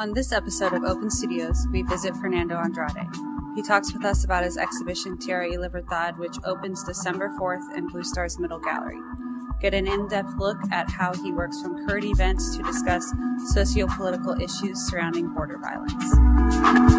On this episode of Open Studios, we visit Fernando Andrade. He talks with us about his exhibition Tierra y Libertad, which opens December 4th in Blue Star's Middle Gallery. Get an in-depth look at how he works from current events to discuss socio-political issues surrounding border violence.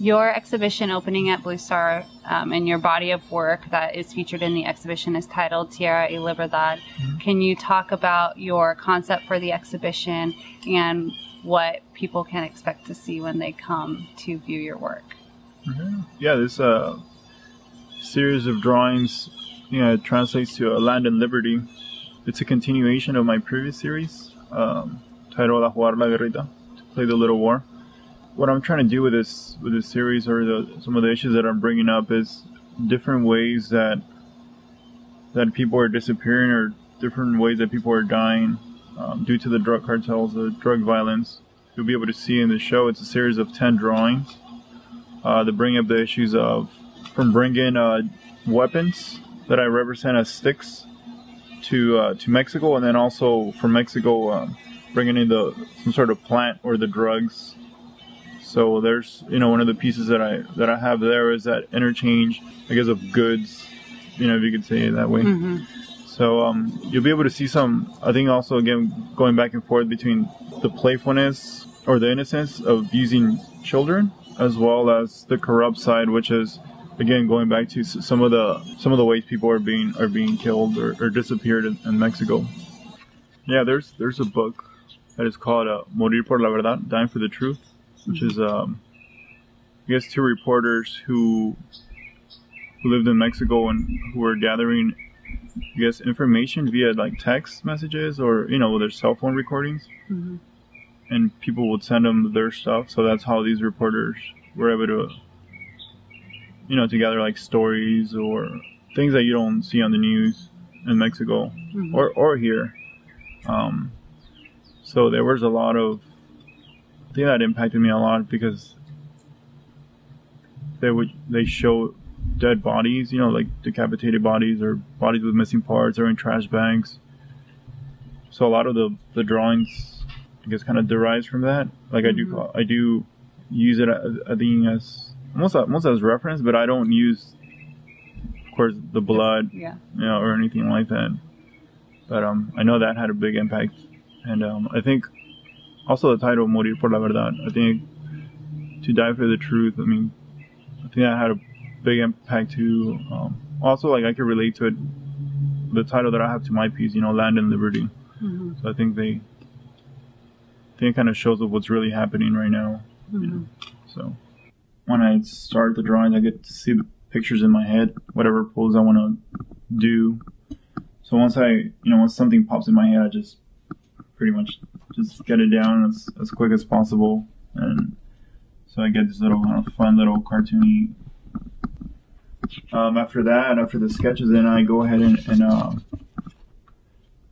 Your exhibition opening at Blue Star and your body of work that is featured in the exhibition is titled Tierra y Libertad. Mm-hmm. Can you talk about your concept for the exhibition and what people can expect to see when they come to view your work? Mm-hmm. Yeah, this series of drawings translates to Land and Liberty. It's a continuation of my previous series titled La Jugar la guerrita, to play the little war. What I'm trying to do with this series, or some of the issues that I'm bringing up, is different ways that people are disappearing, or different ways that people are dying due to the drug cartels, the drug violence. You'll be able to see in the show. It's a series of 10 drawings that bring up the issues of bringing weapons that I represent as sticks to Mexico, and then also from Mexico bringing in some sort of plant or the drugs. So there's, one of the pieces that I have there is that interchange, I guess, of goods, if you could say it that way. Mm-hmm. So you'll be able to see some, I think also, again, going back and forth between the playfulness or the innocence of using children, as well as the corrupt side, which is, again, going back to some of the ways people are being killed or disappeared in Mexico. Yeah, there's a book that is called Morir por la verdad, Dying for the Truth, which is, I guess, two reporters who lived in Mexico and who were gathering, I guess, information via, like, text messages or, their cell phone recordings. Mm-hmm. And people would send them their stuff. So that's how these reporters were able to, to gather, like, stories or things that you don't see on the news in Mexico. Mm-hmm. or here. So there was a lot of, I think that impacted me a lot, because they show dead bodies, like decapitated bodies or bodies with missing parts or in trash bags. So a lot of the drawings, I guess, kind of derives from that. Like, mm-hmm. I do use it, I think, as almost as reference, but I don't use, of course, the blood, yeah, or anything like that. But I know that had a big impact, and I think. Also, the title "Morir por la verdad," I think, to die for the truth. I mean, I think that had a big impact too. Also, like, I could relate to it, the title that I have to my piece, "Land and Liberty." Mm-hmm. So I think it kind of shows up what's really happening right now. Mm-hmm. So when I start the drawing, I get to see the pictures in my head, whatever pose I want to do. So once something pops in my head, I just pretty much just get it down as quick as possible, and so I get this little kind of fun little cartoony. After the sketches, then I go ahead and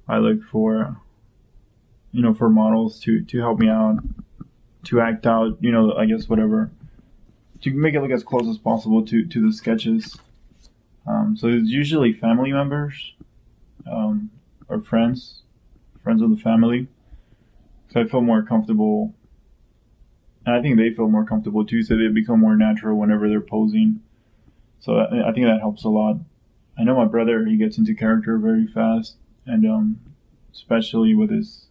I look for, for models to help me out, to act out, I guess, whatever, to make it look as close as possible to the sketches. So it's usually family members, or friends of the family. So I feel more comfortable, and I think they feel more comfortable too, so they become more natural whenever they're posing. So I think that helps a lot. I know my brother, he gets into character very fast, and especially with his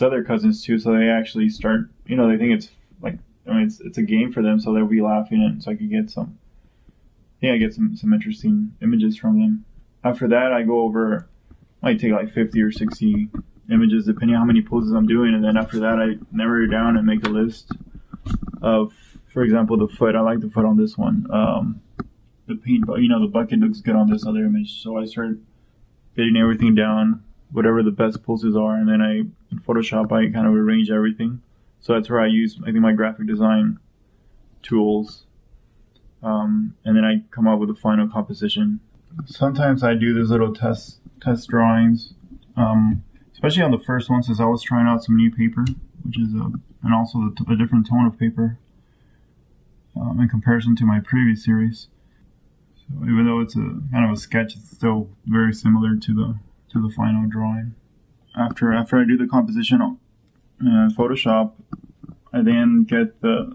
other cousins too, so they actually start, they think it's like, it's a game for them, so they'll be laughing, and so I could get some interesting images from them. After that, I go over, I take like 50 or 60 images, depending on how many poses I'm doing, and then after that I narrow it down and make a list of, for example, the foot. I like the foot on this one. The paint, the bucket looks good on this other image. So I start getting everything down, whatever the best poses are, and then in Photoshop, I kind of arrange everything. So that's where I use, I think, my graphic design tools, and then I come up with a final composition. Sometimes I do these little test drawings. especially on the first one, since I was trying out some new paper, which is and also a different tone of paper in comparison to my previous series. So even though it's a kind of a sketch, it's still very similar to the final drawing. After I do the composition in Photoshop, I then get a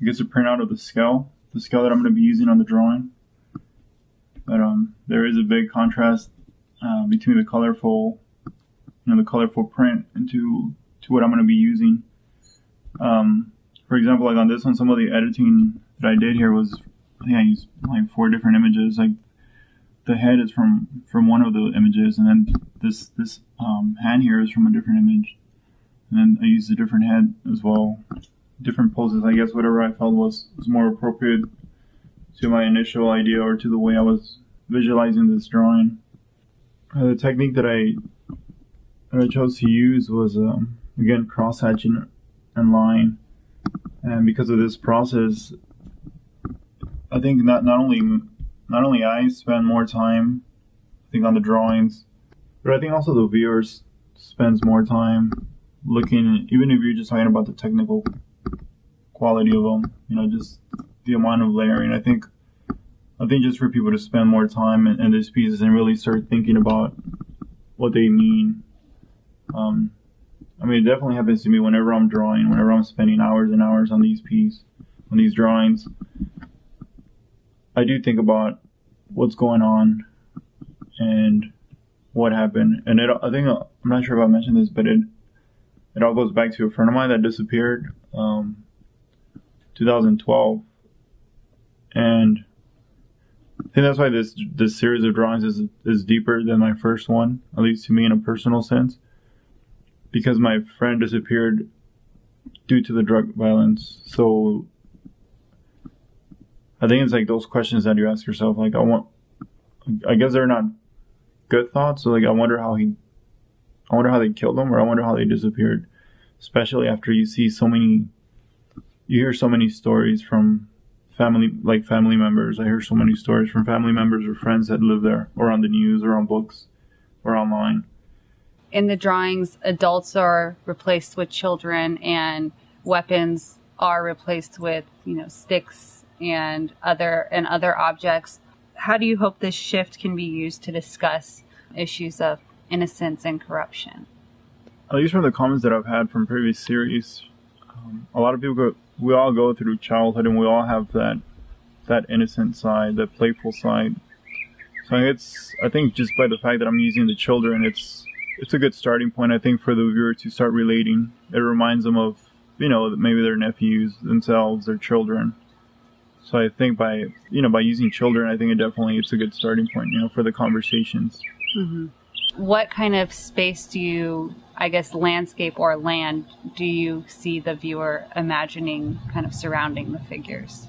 printout of the scale that I'm going to be using on the drawing. But there is a big contrast between the colorful, the colorful print to what I'm going to be using. For example, like on this one, some of the editing that I did here was, I think I used like 4 different images. Like the head is from one of the images, and then this hand here is from a different image, and then I used a different head as well, different poses. I guess whatever I felt was more appropriate to my initial idea or to the way I was visualizing this drawing. The technique that I chose to use was again cross-hatching and line, and because of this process, I think not only I spend more time, I think, on the drawings, but I think also the viewers spends more time looking. Even if you're just talking about the technical quality of them, just the amount of layering. I think just for people to spend more time in these pieces and really start thinking about what they mean. I mean, it definitely happens to me whenever I'm drawing, whenever I'm spending hours and hours on these pieces, on these drawings. I do think about what's going on and what happened. And I think, I'm not sure if I mentioned this, but it all goes back to a friend of mine that disappeared 2012. And I think that's why this series of drawings is deeper than my first one, at least to me in a personal sense, because my friend disappeared due to the drug violence. So I think it's like those questions that you ask yourself, like, I guess they're not good thoughts. So like, I wonder how they killed him, or I wonder how they disappeared, especially after you hear so many stories from family members. I hear so many stories from family members or friends that live there, or on the news, or on books, or online. In the drawings, adults are replaced with children, and weapons are replaced with, sticks and other objects. How do you hope this shift can be used to discuss issues of innocence and corruption? At least from the comments that I've had from previous series, a lot of people we all go through childhood, and we all have that innocent side, that playful side. So I think just by the fact that I'm using the children, it's a good starting point, I think, for the viewer to start relating. It reminds them of, maybe their nephews, themselves, their children. So I think by using children, I think it's a good starting point, for the conversations. Mm-hmm. What kind of space do you, landscape or land, do you see the viewer imagining kind of surrounding the figures?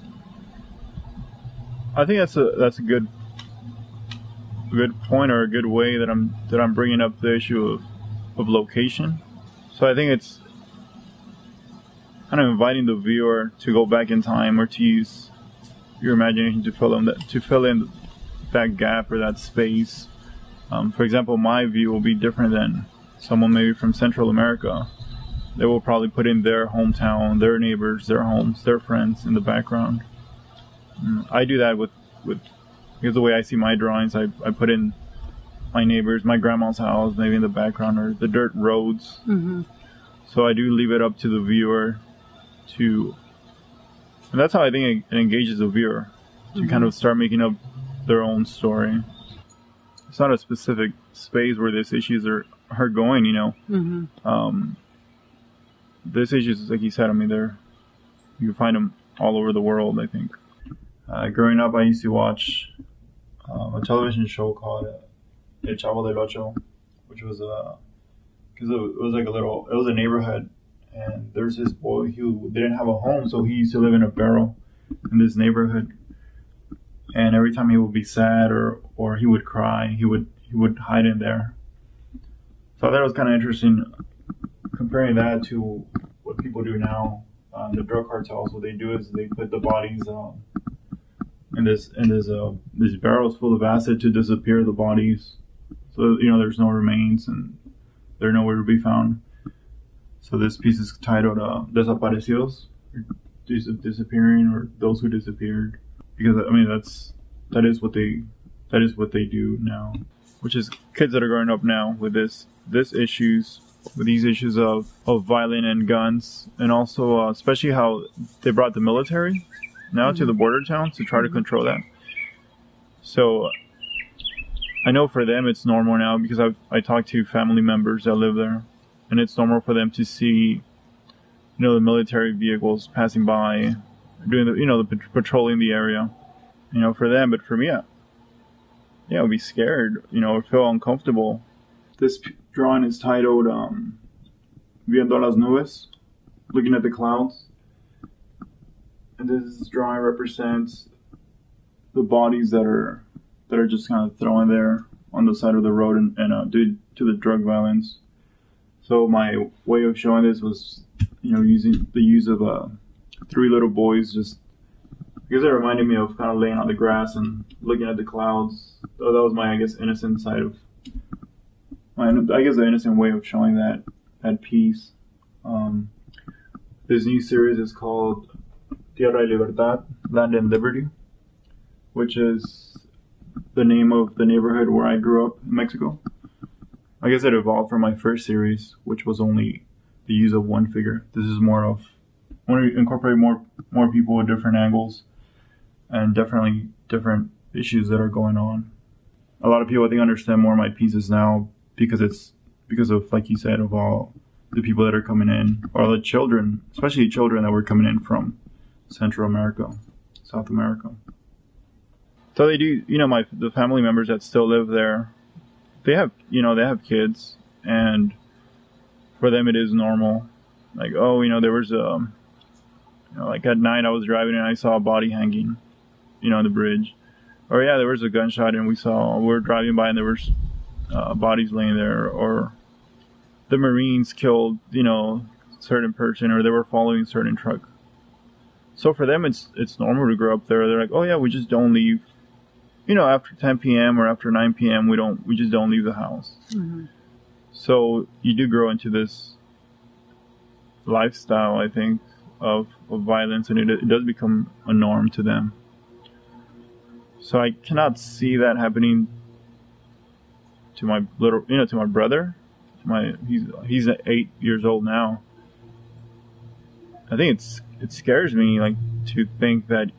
I think that's a good point, or a good way that I'm bringing up the issue of location. So I think it's kind of inviting the viewer to go back in time, or to use your imagination to fill in that gap or that space. For example, my view will be different than someone maybe from Central America. They will probably put in their hometown, their neighbors, their homes, their friends in the background. I do that because the way I see my drawings, I put in my neighbors, my grandma's house, maybe in the background, or the dirt roads. Mm-hmm. So I do leave it up to the viewer and that's how I think it engages the viewer, to mm-hmm. kind of start making up their own story. It's not a specific space where these issues are going, Mm-hmm. These issues, like you said, you can find them all over the world, I think. Growing up, I used to watch a television show called El Chavo de Ocho, which was it was a neighborhood, and there's this boy who didn't have a home, so he used to live in a barrel in this neighborhood. And every time he would be sad or he would cry, he would hide in there. So I thought it was kind of interesting comparing that to what people do now. The drug cartels, what they do is they put the bodies in these barrels full of acid to disappear the bodies. So there's no remains, and They're nowhere to be found. So this piece is titled Desaparecidos, disappearing, or those who disappeared, because I mean that is what they do now, which is kids that are growing up now with these issues of violence and guns, and also especially how they brought the military now to the border towns to try to control that. So I know for them it's normal now, because I talked to family members that live there, and it's normal for them to see, you know, the military vehicles passing by, doing the, you know, the patrolling the area, you know, for them. But for me, yeah, I would be scared, you know, or feel uncomfortable. This drawing is titled Viando las Nubes, looking at the clouds. And this drawing represents the bodies that are just kind of thrown there on the side of the road, and due to the drug violence. So my way of showing this was, you know, using the use of three little boys, just because it reminded me of kind of laying on the grass and looking at the clouds. So that was my, I guess, innocent side of my, I guess, the innocent way of showing that piece. This new series is called Tierra y Libertad, Land and Liberty, which is the name of the neighborhood where I grew up in Mexico. I guess it evolved from my first series, which was only the use of one figure. This is more of, I want to incorporate more people with different angles and definitely different issues that are going on. A lot of people, I think, understand more of my pieces now because of, like you said, of all the people that are coming in, or the children, especially children that were coming in from Central America, South America. So they do, you know, the family members that still live there, they have kids, and for them it is normal. Like, oh, you know, there was you know, like at night I was driving and I saw a body hanging, you know, on the bridge. Or yeah, there was a gunshot and we were driving by and there was bodies laying there, or the Marines killed, you know, certain person, or they were following certain truck. So for them it's normal to grow up there. They're like, oh yeah, we just don't leave. You know, after 10 p.m. or after 9 p.m., we just don't leave the house. Mm-hmm. So you do grow into this lifestyle, I think, of violence, and it does become a norm to them. So I cannot see that happening to my little, you know, to my brother. He's 8 years old now. I think it scares me, like, to think that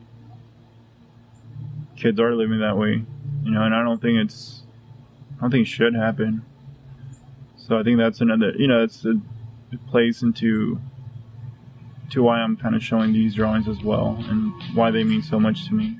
kids are living that way, you know, and I don't think it should happen. So I think that's another, you know, it's a place into why I'm kind of showing these drawings as well, and why they mean so much to me.